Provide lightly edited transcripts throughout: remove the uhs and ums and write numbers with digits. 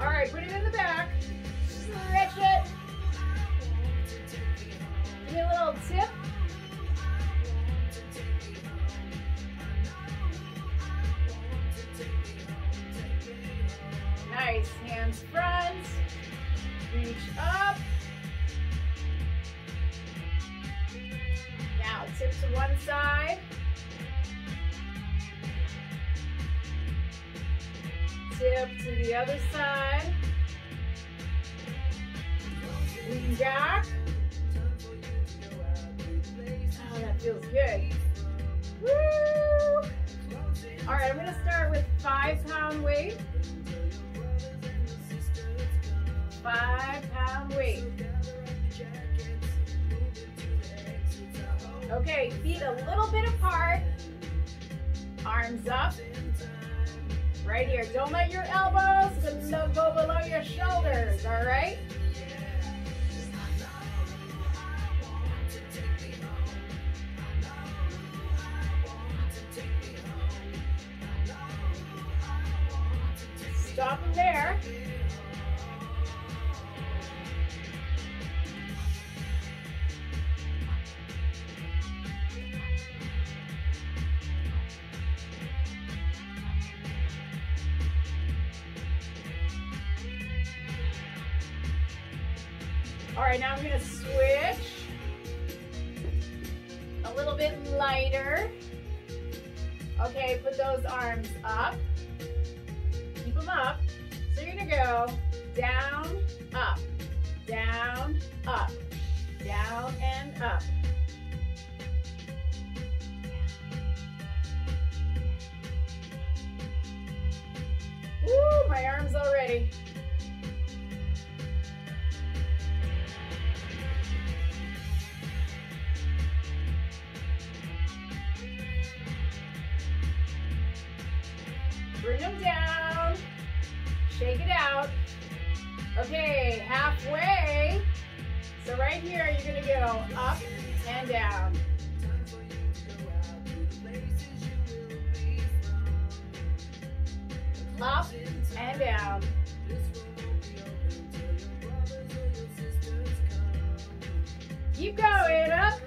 All right, put it in the back. Stretch it. Give me a little tip. Nice, hands front, reach up. Now tip to one side. Tip to the other side. Lean back. Oh, that feels good. Woo! All right, I'm gonna start with 5-pound weight. 5-pound weight. Okay, feet a little bit apart. Arms up. Right here. Don't let your elbows go below your shoulders, all right? Stop them there. All right, now I'm going to switch a little bit lighter. Okay, put those arms up. Keep them up. So you're going to go down, up, down, up, down and up. Woo, my arms already. Bring them down, shake it out. Okay, halfway. So right here, you're gonna go up and down. Up and down. Keep going, up,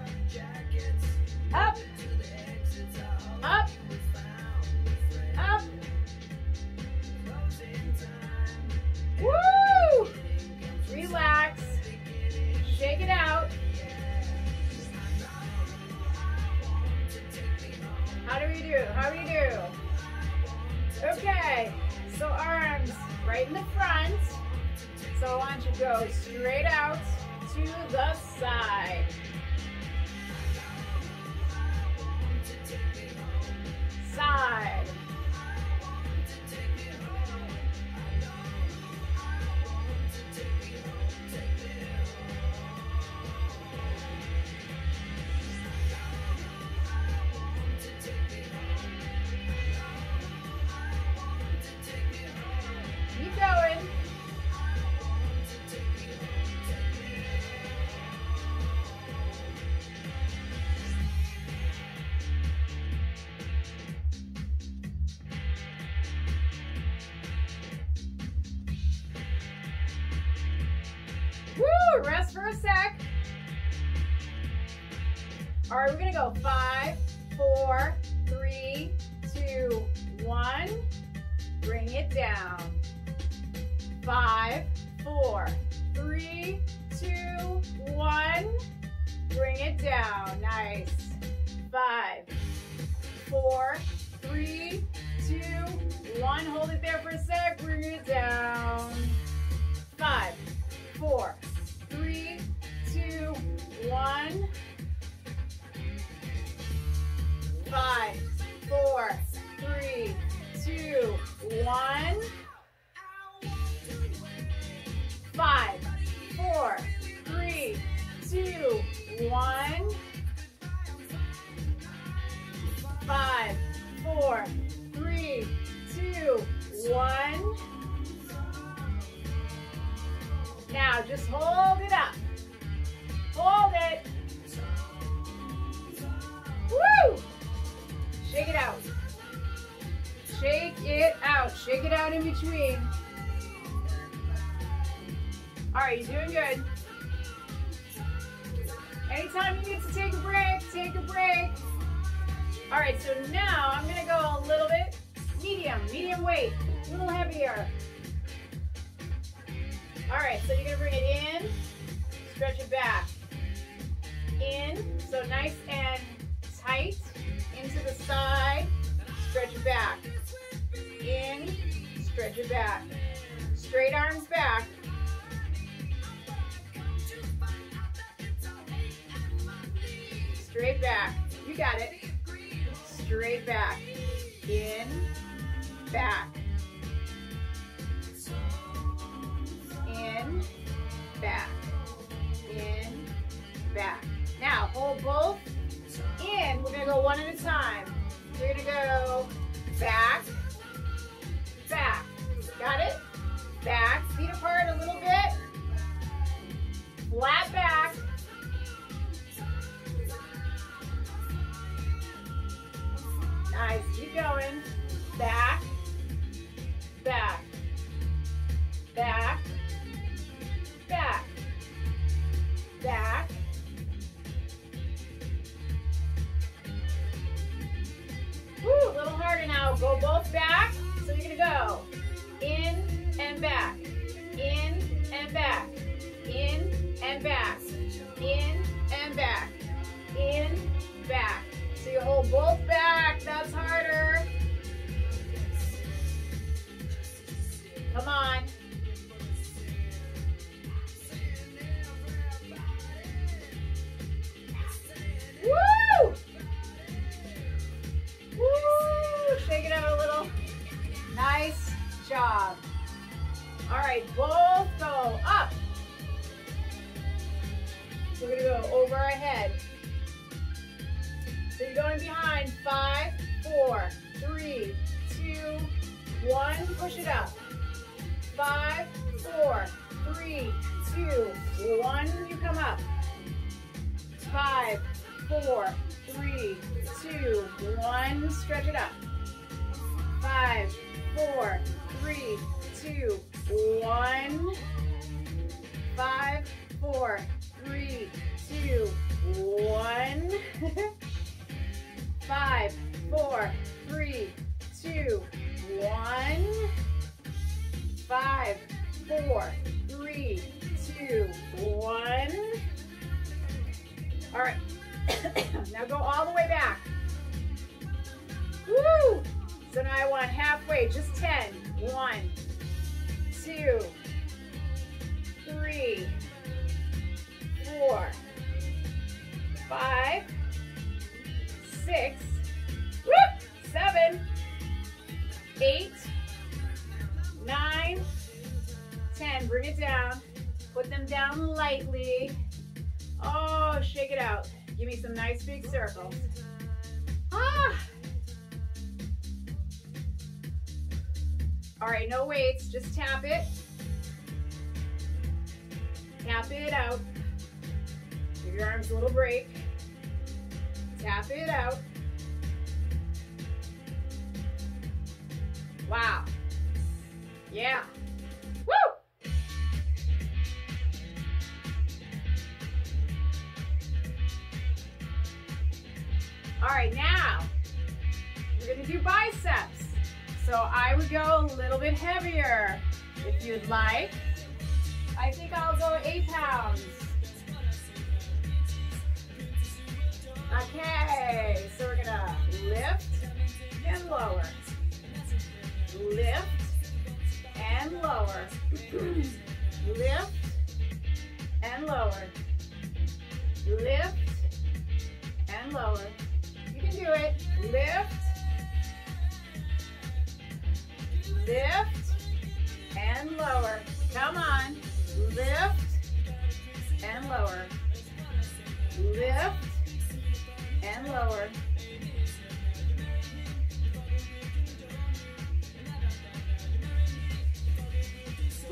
up, up. Woo! Relax. Shake it out. How do we do? How do we do? Okay. So arms right in the front. So I want you to go straight out to the side. Side. Rest for a sec. All right, we're gonna go 5, 4, 3, 2, 1. Bring it down. 5, 4, 3, 2, 1. Bring it down. Nice. 5, 4, 3, 2, 1. Hold it there for a sec. Bring it down. 5, 4, 3, 2, 1. 5, 4, 3, 2, 1. 5, 4, 3, 2, 1. 5, 4, 3, 2, 1. Now just hold it up. Hold it. Woo! Shake it out. Shake it out. Shake it out in between. All right, you're doing good. Anytime you get to take a break, take a break. All right, so now I'm gonna go a little bit medium weight, a little heavier. All right, so you're gonna bring it in, stretch it back. In, so nice and tight, into the side, stretch it back. In, stretch it back. Straight arms back. Straight back. You got it. Straight back. In, back. In, back. In, back. Now hold both in. We're gonna go one at a time. We're gonna go back, back. Got it? Back. Feet apart a little bit. Flat back. Nice, keep going. Back, back, back, back, back. Woo, a little harder now. Go both back. So you're gonna go in and back, in and back, in and back, in and back, in, back. So you hold both back, that's harder. Come on. Woo! Woo! Shake it out a little. Nice job. All right, both go up. So we're gonna go over our head. So you're going behind, 5, 4, 3, 2, 1, push it up. 5, 4, 3, 2, 1, you come up. 5, 4, 3, 2, 1, stretch it up. 5, 4, 3, 2, 1. 5, 4, 3, 2, 1. 5, 4, 3, 2, 1. 5, 4, 3, 2, 1. All right, now go all the way back. Woo! So now I want halfway, just 10. 1, 2, 3, 4, 5. 6, 7, 8, 9, 10. Bring it down. Put them down lightly. Oh, shake it out. Give me some nice big circles. Ah! All right, no weights. Just tap it. Tap it out. Give your arms a little break. Tap it out. Wow. Yeah. Woo! All right, now we're gonna do biceps. So I would go a little bit heavier if you'd like. I think I'll go 8 pounds. Okay, so we're gonna lift and lower. Lift and lower. Lift and lower. Lift and lower. You can do it. Lift. Lift and lower. Come on. Lift and lower. Lift and lower.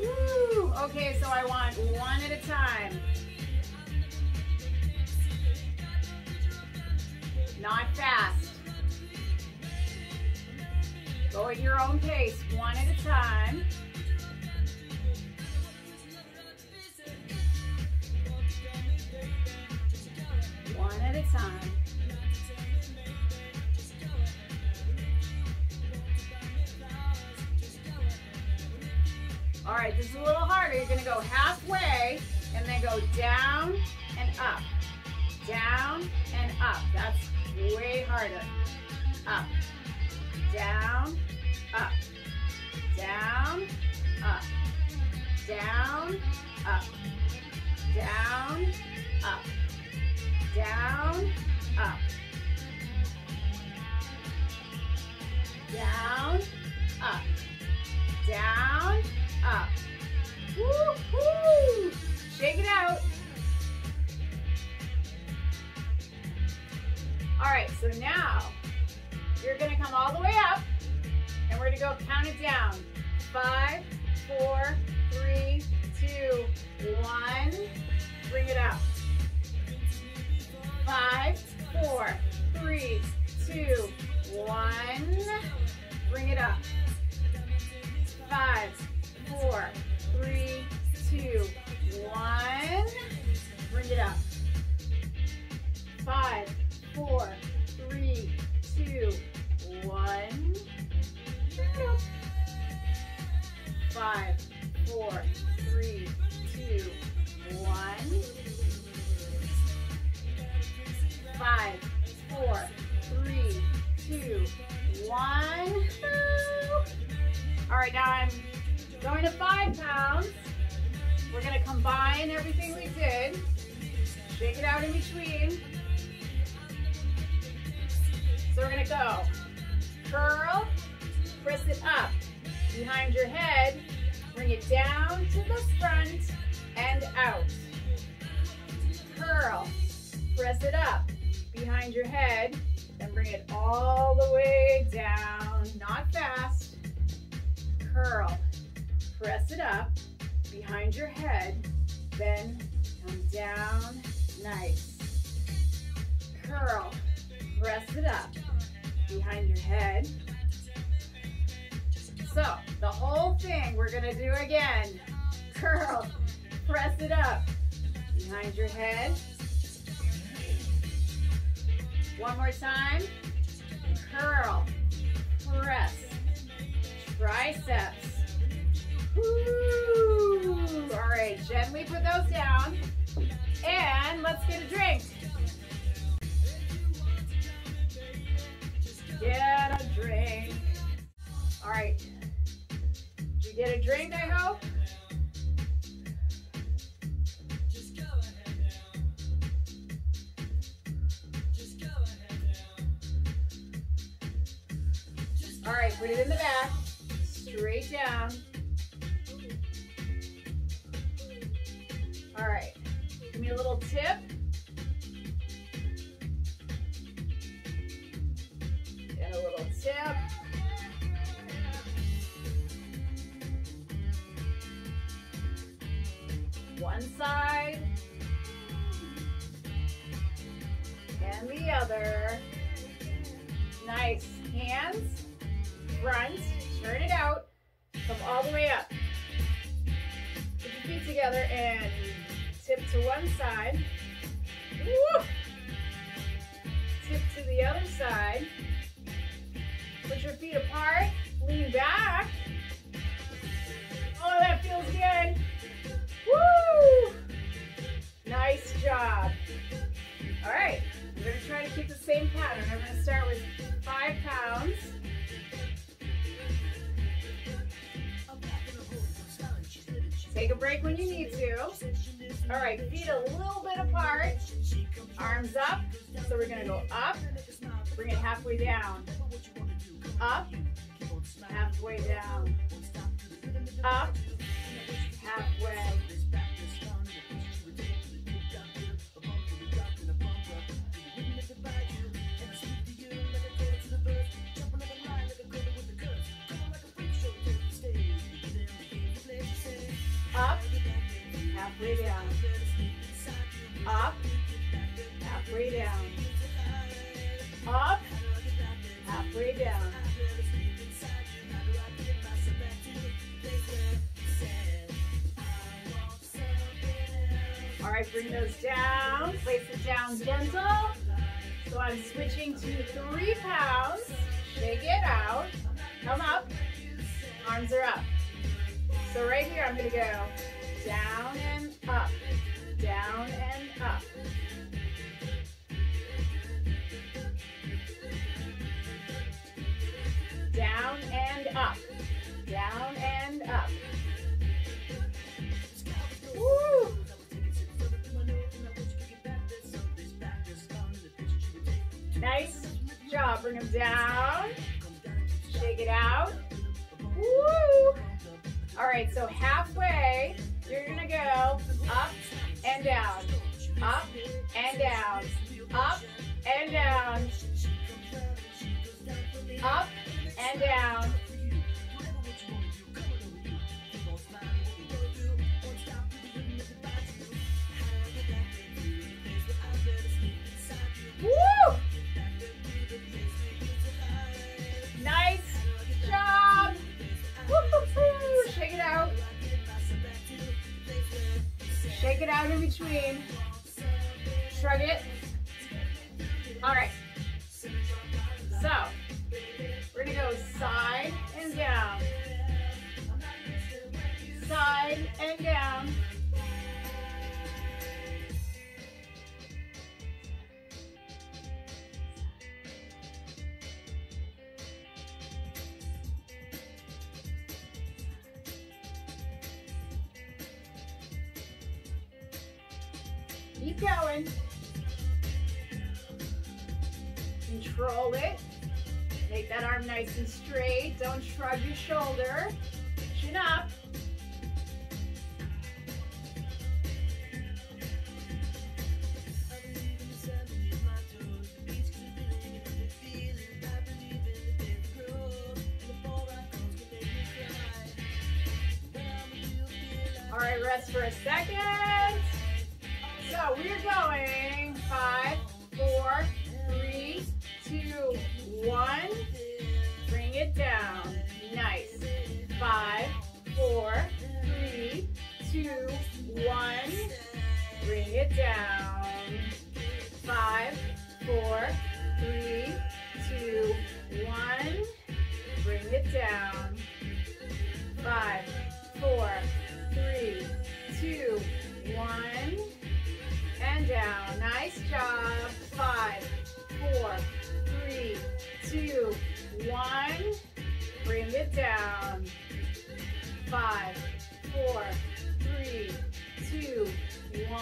Woo! Okay, so I want one at a time. Not fast. Go at your own pace, one at a time. one at a time. All right, this is a little harder. You're gonna go halfway and then go down and up. Down and up. That's way harder. Up, down, up, down, up, down, up, down, up, down, up, down, up, down, up. Woo-hoo! Shake it out. All right, so now you're gonna come all the way up and we're gonna go count it down. 5, 4, 3, 2, 1. Bring it up. 5, 4, 3, 2, 1. Bring it up. 5, 4, 3, 2, 1. Bring it up. 5, 4, 3, 2, 1. Bring it up. 5, 4, 3, 2, 1. 5, 4, 3, 2, 1. All right, now I'm going to 5 pounds. We're going to combine everything we did. Shake it out in between. So we're going to go curl, press it up behind your head, bring it down to the front and out. Curl, press it up behind your head, then bring it all the way down, not fast. Curl, press it up behind your head, then come down, nice. Curl, press it up behind your head. So the whole thing we're gonna do again. Curl, press it up behind your head. One more time. Curl, press, triceps. Woo! All right, gently put those down. And let's get a drink. Get a drink. All right. Did you get a drink, I hope? All right, put it in the back, straight down. All right, give me a little tip. And a little tip. One side. And the other. Nice, hands. Front, turn it out, come all the way up. Put your feet together and tip to one side. Woo! Tip to the other side. Put your feet apart, lean back. Oh, that feels good. Woo! Nice job. All right, we're gonna try to keep the same pattern. I'm gonna start with 5 pounds. Take a break when you need to. All right, feet a little bit apart, arms up. So we're gonna go up, bring it halfway down. Up, halfway down. Up, halfway. Halfway down. Up, halfway down. Up, halfway down. All right, bring those down, place it down gentle. So I'm switching to 3 pounds, shake it out, come up, arms are up. So right here I'm gonna go down and up, down and up. Down and up, down and up. Woo! Nice job, bring them down, shake it out. Woo! All right, so halfway, you're gonna go up and down, up and down, up and down, up and down. Woo! Nice job! Woo-hoo-hoo. Shake it out. Shake it out in between. Shrug it. All right. So, we're gonna go side and down. Side and down. Keep going. Control it. Make that arm nice and straight. Don't shrug your shoulder. Chin up. All right, rest for a second. So we're going 5, 4, 3, 2, 1. Bring it down. Nice. 5, 4, 3, 2, 1. Bring it down. 5, 4, 3, 2, 1. Bring it down. 5, 4, 3, 2, 1. And down. Nice job. 5, 4, 3, 2, 1. Bring it down. 5, 4, 3, 2, 1.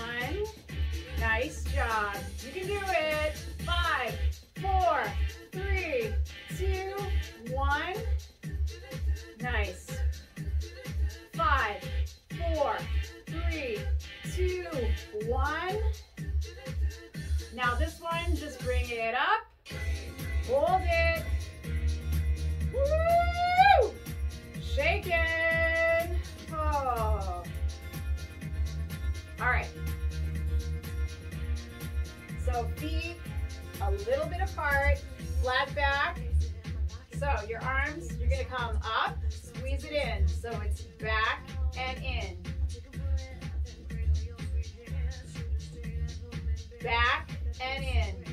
Nice job. You can do it. 5, 4, 3, 2, 1. Nice. 5, 4, 3, 2, 1. Now this one, just bring it up, hold it, woo, shaking, oh. All right, so feet a little bit apart, flat back, so your arms, you're gonna come up, squeeze it in, so it's back and in, back and in.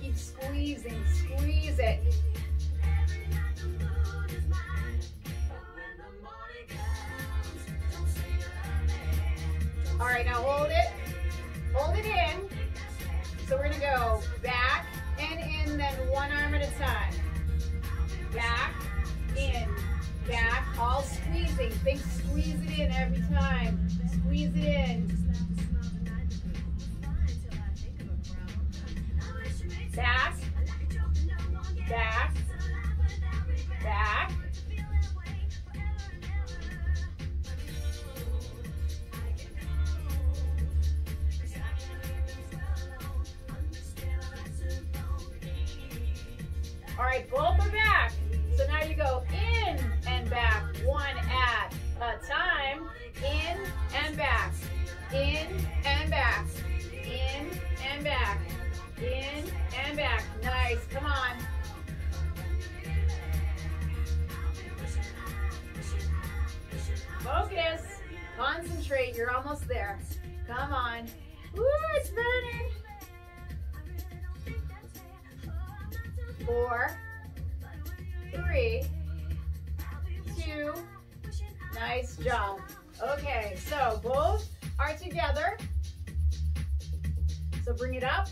Keep squeezing, squeeze it. All right, now hold it in. So we're gonna go back and in, then one arm at a time. Back, in, back, all squeezing. Think squeeze it in every time. Squeeze it in. Back, back, back. All right, both are back. So now you go in and back, one at a time, in and back, in and back, in and back, in and back. and back. Nice, come on. Focus, concentrate, you're almost there. Come on. Ooh, it's burning. 4, 3, 2, nice job. Okay, so both are together. So bring it up,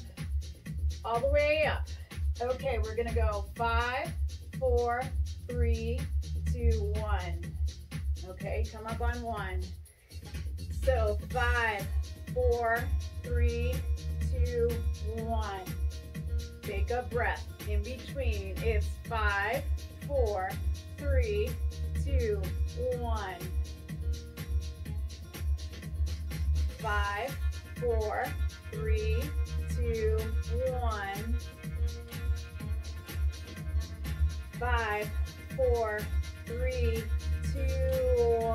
all the way up. Okay, we're gonna go 5, 4, 3, 2, 1. Okay, come up on 1. So 5, 4, 3, 2, 1. Take a breath in between. It's 5, 4, 3, 2, 1. 5, 4, 3, 2, 1. 5, 4, 3, 2, 1.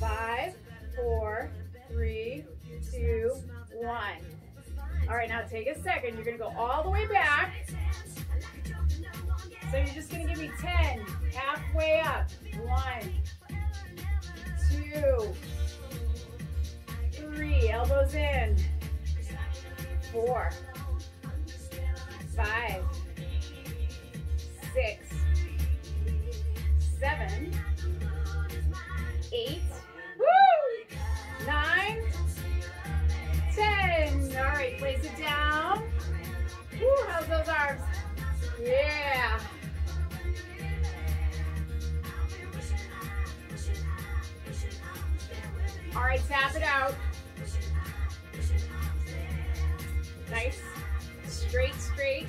5, 4, 3, 2, 1. All right, now take a second. You're gonna go all the way back. So you're just gonna give me 10, halfway up. 1, 2, 3, elbows in. 4, 5, 6, 7, 8. 9, 10. All right, place it down. Woo, how's those arms? Yeah. All right, tap it out. Nice, straight, straight.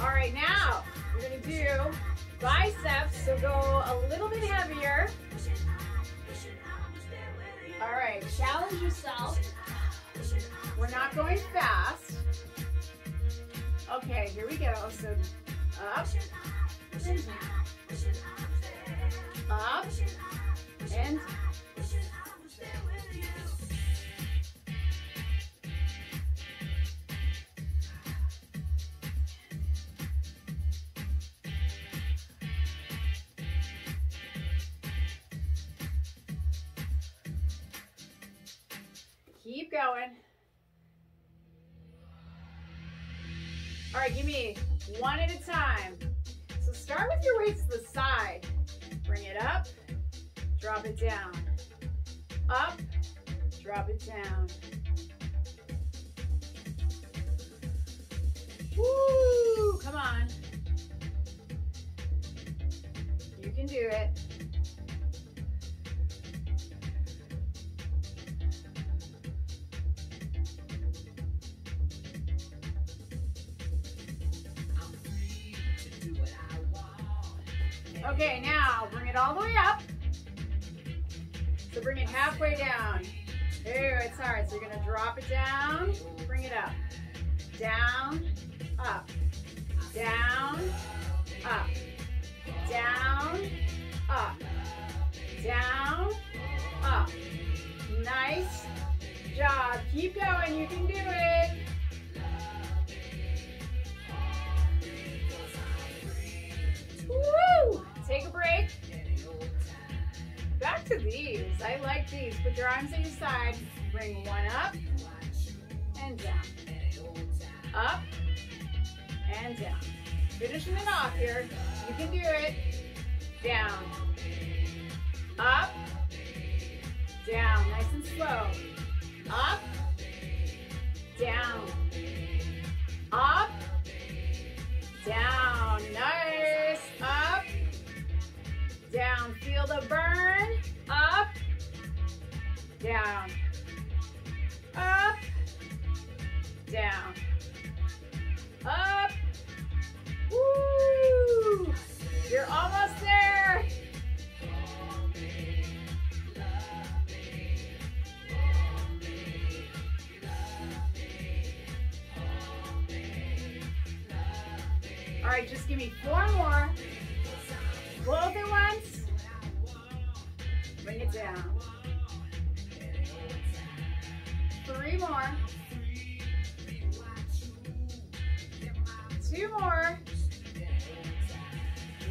All right, now we're gonna do biceps, so go a little bit heavier. All right, challenge yourself. We're not going fast. Okay, here we go. So up and down. Up and down. Keep going. All right, give me one at a time. So start with your weights to the side. Bring it up, drop it down. Up, drop it down. Woo, come on. You can do it. Okay, now bring it all the way up. So bring it halfway down. There, it's hard. So you're gonna drop it down, bring it up. Down, up, down, up, down, up, down, up. Nice job. Keep going, you can do it. Woo! Take a break. Back to these. I like these. Put your arms on your side. Bring one up and down. Up and down. Finishing it off here. You can do it. Down. Up. Down. Nice and slow. Up. Down. Up. Down. Nice. Up. Down. Feel the burn. Up. Down. Up. Down. Up. Woo! You're almost there. right, just give me four more. Both at once. Bring it down. 3 more. 2 more.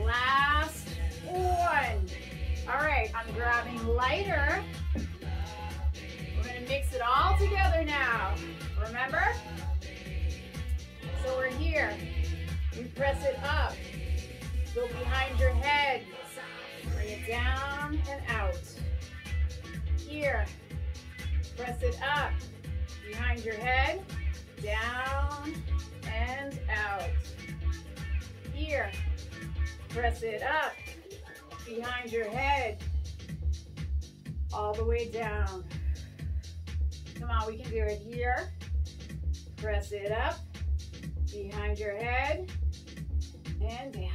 Last one. All right, I'm grabbing lighter. We're going to mix it all together now. Remember? So we're here. We press it up. Go behind your head. Bring it down and out. Here. Press it up. Behind your head. Down and out. Here. Press it up. Behind your head. All the way down. Come on, we can do it here. Press it up. Behind your head. And down.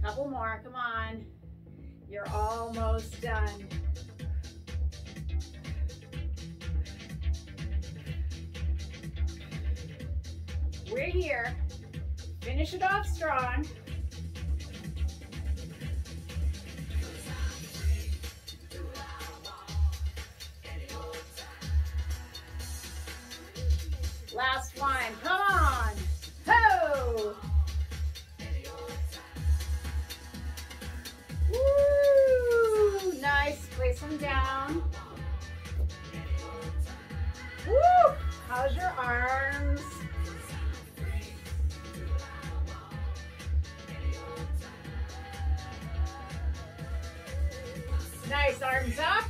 Couple more, come on. You're almost done. We're here. Finish it off strong. Last one, come on. Ho! Woo! Nice, place them down. Woo! How's your arms? Nice, arms up.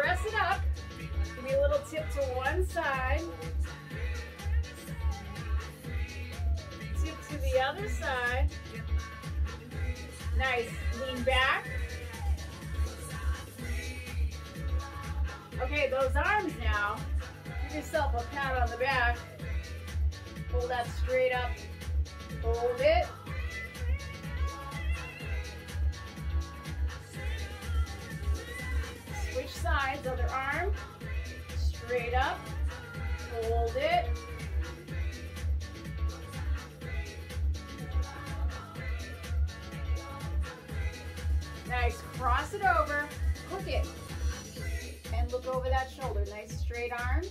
Press it up. Give me a little tip to one side. Tip to the other side. Nice, lean back. Okay, those arms now. Give yourself a pat on the back. Pull that straight up. Hold it. Switch sides, other arm. Straight up. Hold it. Nice, cross it over, hook it, and look over that shoulder. Nice straight arms.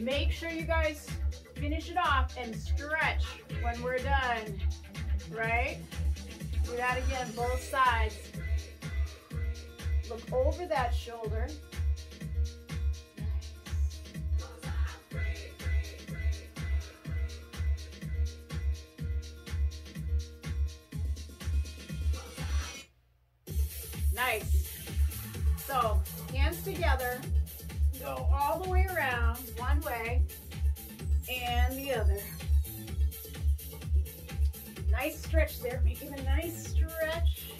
Make sure you guys finish it off and stretch when we're done, right? Do that again, both sides. Look over that shoulder. Nice. So, hands together, go all the way around, one way and the other. Nice stretch there, making a nice stretch.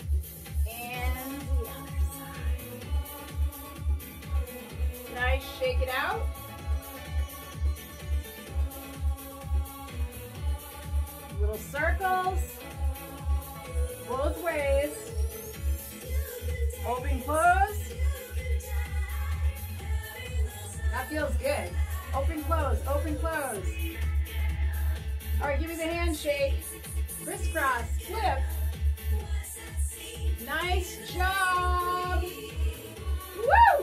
And the other side. Nice, shake it out. Little circles, both ways. Open, close. That feels good. Open, close, open, close. All right, give me the handshake. Crisscross, flip. Nice job. Woo!